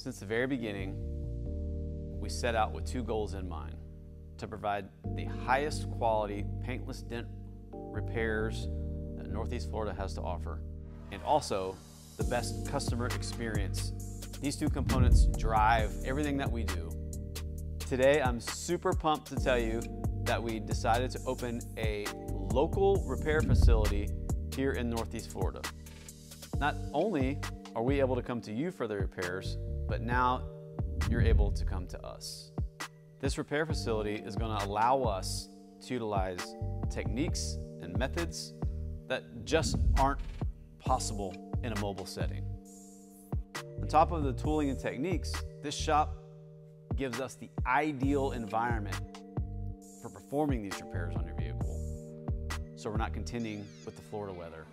Since the very beginning, we set out with two goals in mind: to provide the highest quality paintless dent repairs that Northeast Florida has to offer, and also the best customer experience. These two components drive everything that we do. Today, I'm super pumped to tell you that we decided to open a local repair facility here in Northeast Florida. Not only are we able to come to you for the repairs, but now you're able to come to us. This repair facility is going to allow us to utilize techniques and methods that just aren't possible in a mobile setting. On top of the tooling and techniques, this shop gives us the ideal environment for performing these repairs on your vehicle. So we're not contending with the Florida weather,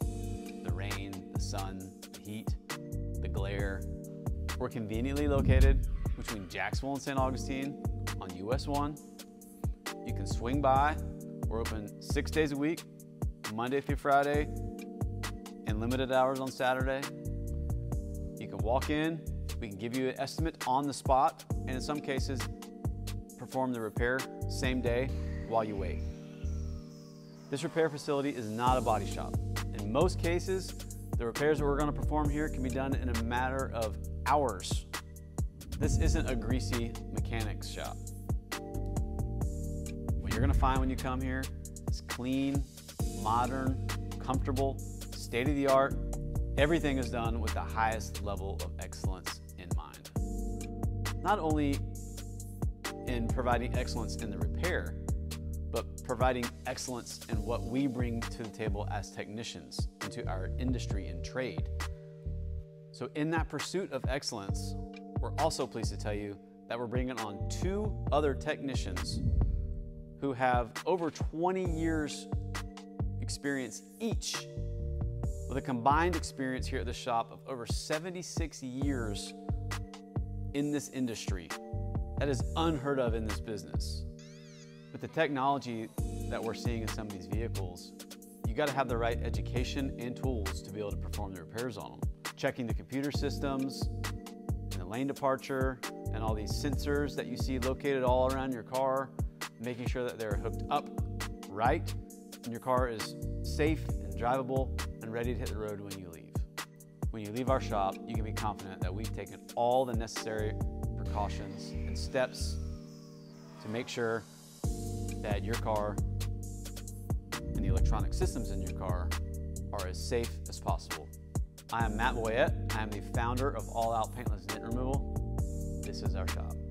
the rain, the sun, the heat, the glare. We're conveniently located between Jacksonville and St. Augustine on US 1. You can swing by. We're open 6 days a week, Monday through Friday, and limited hours on Saturday. You can walk in, we can give you an estimate on the spot, and in some cases, perform the repair same day while you wait. This repair facility is not a body shop. In most cases, the repairs that we're going to perform here can be done in a matter of hours. This isn't a greasy mechanics shop. What you're going to find when you come here is clean, modern, comfortable, state-of-the-art. Everything is done with the highest level of excellence in mind. Not only in providing excellence in the repair, but providing excellence in what we bring to the table as technicians into our industry and trade. So in that pursuit of excellence, we're also pleased to tell you that we're bringing on two other technicians who have over 20 years experience each, with a combined experience here at the shop of over 76 years in this industry. That is unheard of in this business. With the technology that we're seeing in some of these vehicles, you got to have the right education and tools to be able to perform the repairs on them. Checking the computer systems, the lane departure, and all these sensors that you see located all around your car, making sure that they're hooked up right, and your car is safe and drivable and ready to hit the road when you leave. When you leave our shop, you can be confident that we've taken all the necessary precautions and steps to make sure that your car and the electronic systems in your car are as safe as possible. I am Matt Boyette. I am the founder of All Out Paintless Dent Removal. This is our shop.